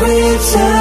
sweet sound.